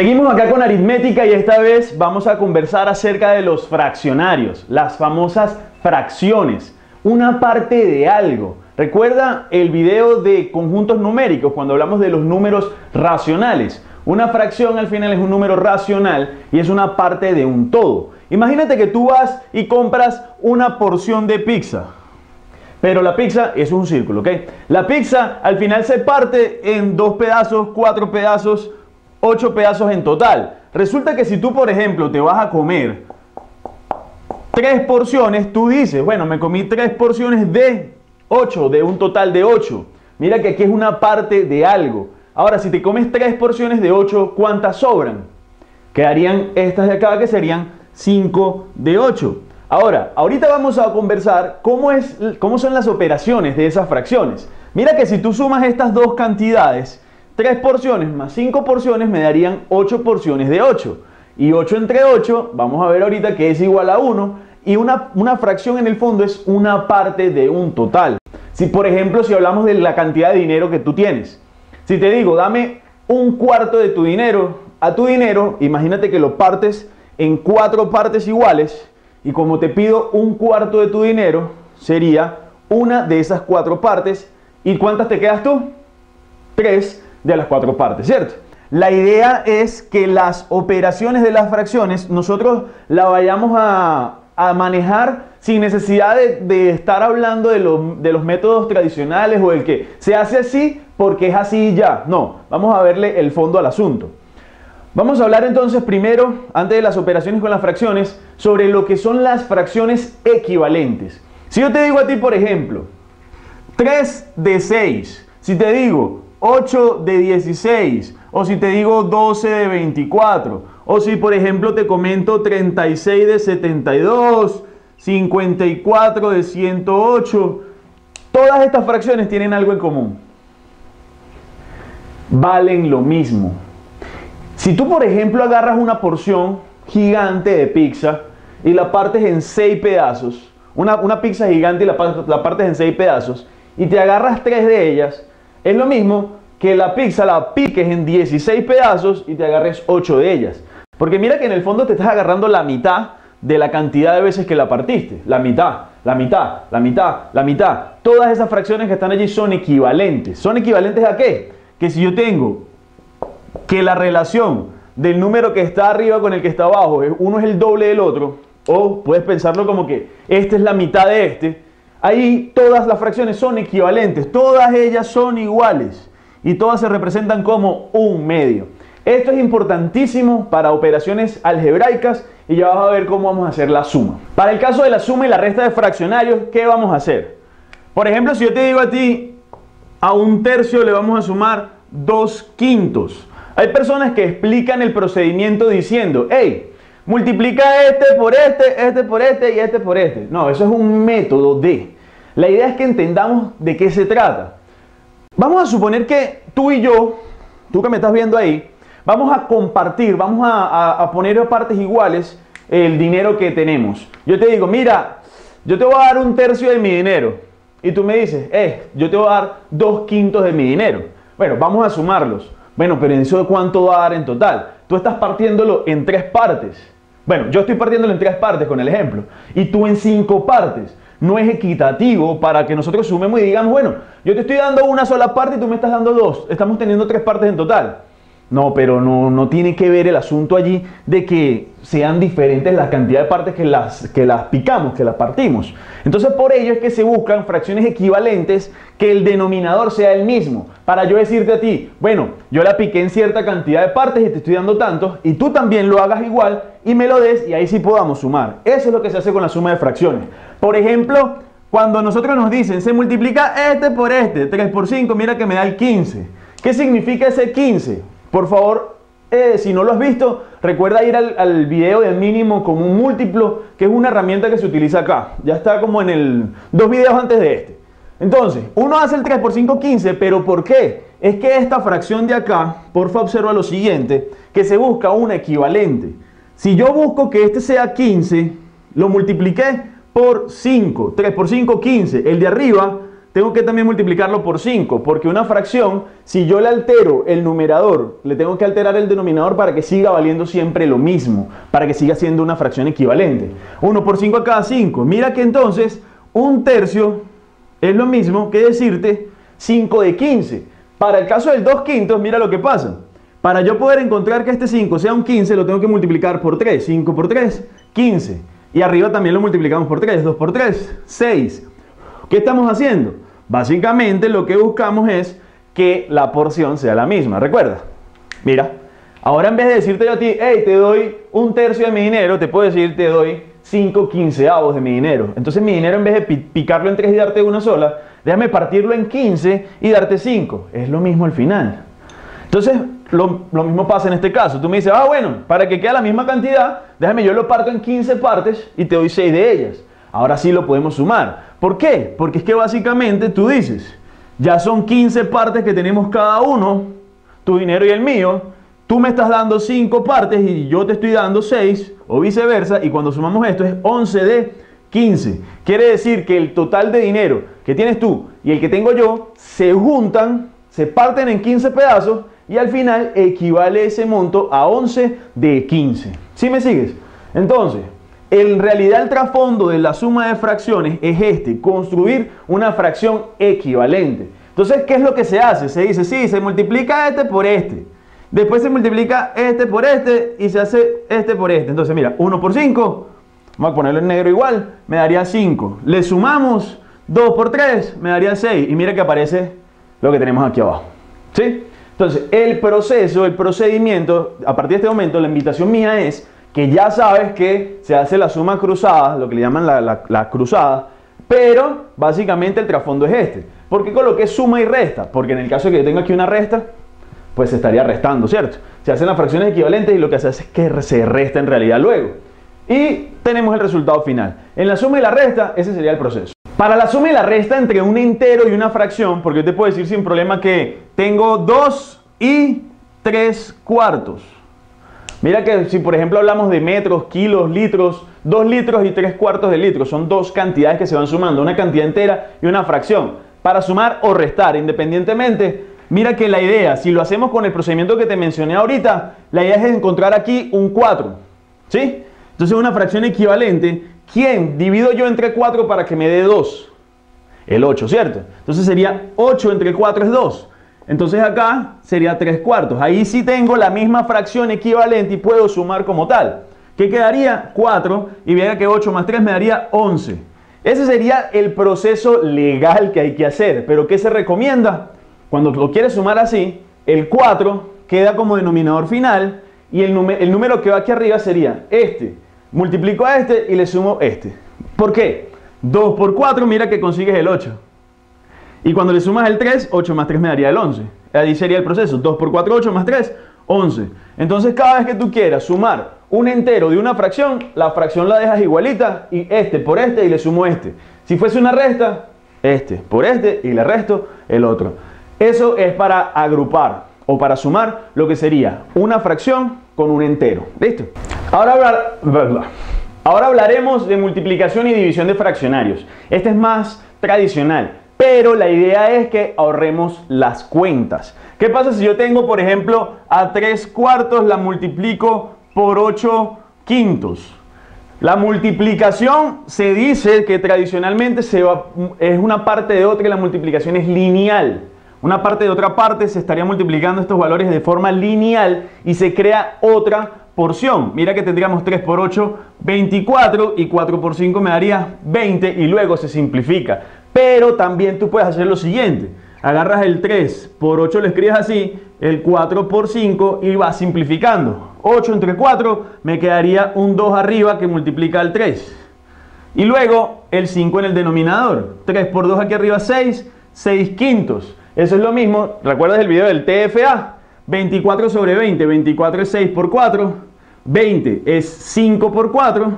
Seguimos acá con aritmética y esta vez vamos a conversar acerca de los fraccionarios, las famosas fracciones, una parte de algo. Recuerda el video de conjuntos numéricos cuando hablamos de los números racionales. Una fracción al final es un número racional y es una parte de un todo. Imagínate que tú vas y compras una porción de pizza, pero la pizza es un círculo, ¿ok? La pizza al final se parte en 2 pedazos, 4 pedazos, 8 pedazos en total. Resulta que si tú, por ejemplo, te vas a comer 3 porciones, tú dices, bueno, me comí 3 porciones de 8, de un total de 8. Mira que aquí es una parte de algo. Ahora, si te comes 3 porciones de 8, ¿cuántas sobran? Quedarían estas de acá, que serían 5 de 8. Ahora, ahorita vamos a conversar cómo son las operaciones de esas fracciones. Mira que si tú sumas estas dos cantidades, 3 porciones más 5 porciones me darían 8 porciones de 8. Y 8 entre 8, vamos a ver ahorita que es igual a 1. Y una fracción en el fondo es una parte de un total. Si por ejemplo, si hablamos de la cantidad de dinero que tú tienes. Si te digo, dame 1/4 de tu dinero, a tu dinero, imagínate que lo partes en 4 partes iguales. Y como te pido 1/4 de tu dinero, sería una de esas 4 partes. ¿Y cuántas te quedas tú? 3 de las 4 partes, ¿cierto? La idea es que las operaciones de las fracciones nosotros la vayamos a manejar sin necesidad de estar hablando de los métodos tradicionales o el que se hace así porque es así y ya. No, vamos a verle el fondo al asunto. Vamos a hablar entonces primero, antes de las operaciones con las fracciones, sobre lo que son las fracciones equivalentes. Si yo te digo a ti, por ejemplo, 3 de 6, si te digo 8 de 16, o si te digo 12 de 24, o si por ejemplo te comento 36 de 72, 54 de 108, todas estas fracciones tienen algo en común. Valen lo mismo. Si tú por ejemplo agarras una porción gigante de pizza y la partes en 6 pedazos, una pizza gigante y la partes en 6 pedazos, y te agarras 3 de ellas, es lo mismo que la pizza la piques en 16 pedazos y te agarres 8 de ellas. Porque mira que en el fondo te estás agarrando la mitad de la cantidad de veces que la partiste. La mitad, la mitad, la mitad, la mitad. Todas esas fracciones que están allí son equivalentes. ¿Son equivalentes a qué? Que si yo tengo que la relación del número que está arriba con el que está abajo, uno es el doble del otro, o puedes pensarlo como que este es la mitad de este. Ahí todas las fracciones son equivalentes, todas ellas son iguales y todas se representan como 1/2. Esto es importantísimo para operaciones algebraicas y ya vas a ver cómo vamos a hacer la suma. Para el caso de la suma y la resta de fraccionarios, ¿qué vamos a hacer? Por ejemplo, si yo te digo a ti, a 1/3 le vamos a sumar 2/5. Hay personas que explican el procedimiento diciendo, hey, multiplica este por este y este por este. No, eso es un método de. La idea es que entendamos de qué se trata. Vamos a suponer que tú y yo, tú que me estás viendo ahí, vamos a compartir, vamos a poner a partes iguales el dinero que tenemos. Yo te digo, mira, yo te voy a dar 1/3 de mi dinero. Y tú me dices, yo te voy a dar 2/5 de mi dinero. Bueno, vamos a sumarlos. Bueno, pero ¿eso cuánto va a dar en total? Tú estás partiéndolo en 3 partes. Bueno, yo estoy partiéndolo en 3 partes con el ejemplo. Y tú en 5 partes. No es equitativo para que nosotros sumemos y digamos, bueno, yo te estoy dando una sola parte y tú me estás dando 2. Estamos teniendo 3 partes en total. No, pero no tiene que ver el asunto allí de que sean diferentes las cantidades de partes que las picamos, que las partimos. Entonces, por ello es que se buscan fracciones equivalentes que el denominador sea el mismo. Para yo decirte a ti, bueno, yo la piqué en cierta cantidad de partes y te estoy dando tantos, y tú también lo hagas igual y me lo des y ahí sí podamos sumar. Eso es lo que se hace con la suma de fracciones. Por ejemplo, cuando nosotros nos dicen, se multiplica este por este, 3 por 5, mira que me da el 15. ¿Qué significa ese 15? Por favor, si no lo has visto, recuerda ir al video del mínimo común múltiplo, que es una herramienta que se utiliza acá. Ya está como en 2 videos antes de este. Entonces, uno hace el 3 por 5, 15, pero ¿por qué? Es que esta fracción de acá, porfa observa lo siguiente, que se busca una equivalente. Si yo busco que este sea 15, lo multipliqué por 5. 3 por 5, 15. El de arriba tengo que también multiplicarlo por 5, porque una fracción, si yo le altero el numerador, le tengo que alterar el denominador para que siga valiendo siempre lo mismo, para que siga siendo una fracción equivalente. 1 por 5 acá, 5. Mira que entonces 1/3 es lo mismo que decirte 5 de 15. Para el caso del 2/5, mira lo que pasa. Para yo poder encontrar que este 5 sea un 15, lo tengo que multiplicar por 3. 5 por 3, 15. Y arriba también lo multiplicamos por 3. 2 por 3, 6. ¿Qué estamos haciendo? Básicamente lo que buscamos es que la porción sea la misma. Recuerda, mira, ahora en vez de decirte yo a ti, hey, te doy 1/3 de mi dinero, te puedo decir te doy 5/15 de mi dinero. Entonces mi dinero, en vez de picarlo en 3 y darte una sola, déjame partirlo en 15 y darte 5. Es lo mismo al final. Entonces lo mismo pasa en este caso. Tú me dices, ah, bueno, para que quede la misma cantidad, déjame yo lo parto en 15 partes y te doy 6 de ellas. Ahora sí lo podemos sumar. ¿Por qué? Porque es que básicamente tú dices, ya son 15 partes que tenemos cada uno, tu dinero y el mío. Tú me estás dando 5 partes y yo te estoy dando 6 o viceversa. Y cuando sumamos esto es 11 de 15. Quiere decir que el total de dinero que tienes tú y el que tengo yo se juntan, se parten en 15 pedazos y al final equivale ese monto a 11 de 15. ¿Sí me sigues? Entonces, en realidad el trasfondo de la suma de fracciones es este, construir una fracción equivalente. Entonces, ¿qué es lo que se hace? Se dice, sí, se multiplica este por este. Después se multiplica este por este y se hace este por este. Entonces, mira, 1 por 5, vamos a ponerlo en negro igual, me daría 5. Le sumamos 2 por 3, me daría 6. Y mira que aparece lo que tenemos aquí abajo. ¿Sí? Entonces, el proceso, el procedimiento, a partir de este momento, la invitación mía es que ya sabes que se hace la suma cruzada, lo que le llaman la cruzada, pero básicamente el trasfondo es este. ¿Por qué coloqué suma y resta? Porque en el caso que yo tengo aquí una resta, pues se estaría restando, ¿cierto? Se hacen las fracciones equivalentes y lo que se hace es que se resta en realidad luego. Y tenemos el resultado final. En la suma y la resta, ese sería el proceso. Para la suma y la resta entre un entero y una fracción, porque yo te puedo decir sin problema que tengo 2 y 3/4. Mira que si por ejemplo hablamos de metros, kilos, litros, 2 litros y 3/4 de litro son dos cantidades que se van sumando, una cantidad entera y una fracción, para sumar o restar independientemente. Mira que la idea, si lo hacemos con el procedimiento que te mencioné ahorita, la idea es encontrar aquí un 4, ¿sí? Entonces una fracción equivalente, ¿quién divido yo entre 4 para que me dé 2? El 8, ¿cierto? Entonces sería 8 entre 4 es 2. Entonces acá sería 3/4. Ahí sí tengo la misma fracción equivalente y puedo sumar como tal. ¿Qué quedaría? 4. Y vea que 8 más 3 me daría 11. Ese sería el proceso legal que hay que hacer. ¿Pero qué se recomienda? Cuando lo quieres sumar así, el 4 queda como denominador final y el número que va aquí arriba sería este. Multiplico a este y le sumo este. ¿Por qué? 2 por 4, mira que consigues el 8. Y cuando le sumas el 3, 8 más 3 me daría el 11. Ahí sería el proceso. 2 por 4, 8 más 3, 11. Entonces cada vez que tú quieras sumar un entero de una fracción la dejas igualita y este por este y le sumo este. Si fuese una resta, este por este y le resto el otro. Eso es para agrupar o para sumar lo que sería una fracción con un entero. ¿Listo? Ahora hablaremos de multiplicación y división de fraccionarios. Este es más tradicional. Pero la idea es que ahorremos las cuentas. ¿Qué pasa si yo tengo, por ejemplo, a 3/4 la multiplico por 8/5? La multiplicación se dice que tradicionalmente es una parte de otra y la multiplicación es lineal. Una parte de otra parte se estaría multiplicando estos valores de forma lineal y se crea otra porción. Mira que tendríamos 3 por 8, 24 y 4 por 5 me daría 20 y luego se simplifica. Pero también tú puedes hacer lo siguiente, agarras el 3 por 8 lo escribes así, el 4 por 5 y vas simplificando. 8 entre 4 me quedaría un 2 arriba que multiplica al 3. Y luego el 5 en el denominador, 3 por 2 aquí arriba 6, 6/5. Eso es lo mismo, ¿recuerdas el video del TFA? 24 sobre 20, 24 es 6 por 4, 20 es 5 por 4.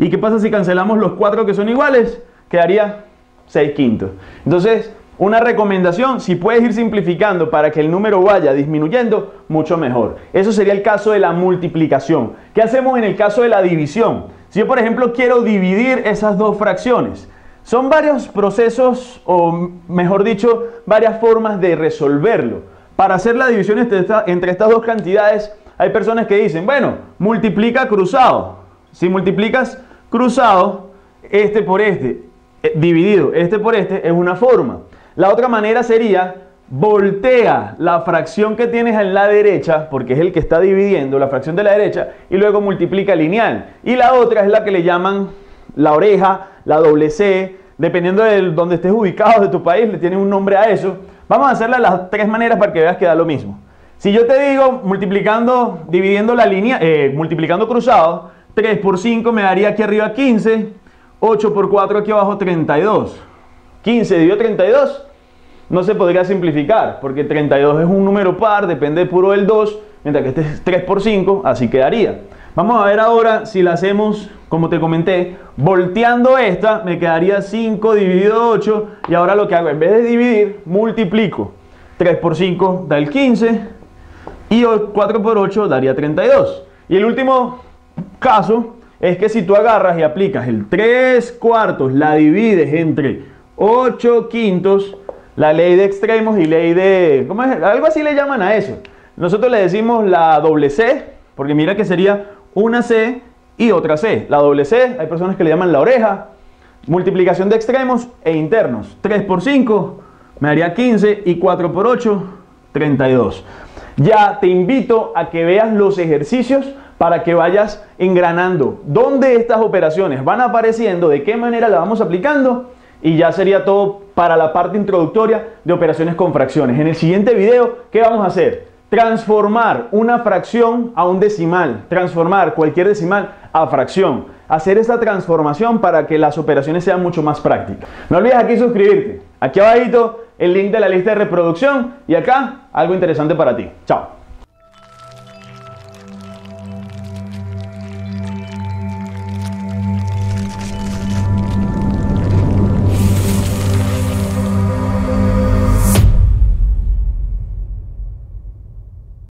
¿Y qué pasa si cancelamos los 4 que son iguales? Quedaría 6/5. Entonces, una recomendación, si puedes ir simplificando para que el número vaya disminuyendo, mucho mejor. Eso sería el caso de la multiplicación. ¿Qué hacemos en el caso de la división? Si yo, por ejemplo, quiero dividir esas dos fracciones, Son varios procesos, o mejor dicho, varias formas de resolverlo. Para hacer la división entre estas dos cantidades, hay personas que dicen, bueno, multiplica cruzado. Si multiplicas cruzado, este por este, dividido este por este, es una forma. La otra manera sería, voltea la fracción que tienes en la derecha, porque es el que está dividiendo, la fracción de la derecha, y luego multiplica lineal. Y la otra es la que le llaman la oreja, la doble C, dependiendo de donde estés ubicado de tu país, le tiene un nombre a eso. Vamos a hacerla las tres maneras para que veas que da lo mismo. Si yo te digo multiplicando, dividiendo la línea, multiplicando cruzado, 3 por 5 me daría aquí arriba 15, 8 por 4 aquí abajo 32. 15 dividido 32 no se podría simplificar, porque 32 es un número par, depende puro del 2, mientras que este es 3 por 5, así quedaría. Vamos a ver ahora si la hacemos, como te comenté, volteando esta, me quedaría 5 dividido 8. Y ahora lo que hago, en vez de dividir, multiplico. 3 por 5 da el 15 y 4 por 8 daría 32. Y el último caso es que si tú agarras y aplicas el 3 cuartos, la divides entre 8 quintos, la ley de extremos y ley de... ¿cómo es? Algo así le llaman a eso. Nosotros le decimos la doble C, porque mira que sería una C y otra C. La doble C, hay personas que le llaman la oreja. Multiplicación de extremos e internos. 3 por 5 me daría 15 y 4 por 8, 32. Ya te invito a que veas los ejercicios para que vayas engranando dónde estas operaciones van apareciendo, de qué manera las vamos aplicando, y ya sería todo para la parte introductoria de operaciones con fracciones. En el siguiente video, ¿qué vamos a hacer? Transformar una fracción a un decimal, transformar cualquier decimal a fracción, hacer esta transformación para que las operaciones sean mucho más prácticas. No olvides aquí suscribirte, aquí abajito el link de la lista de reproducción y acá algo interesante para ti. Chao.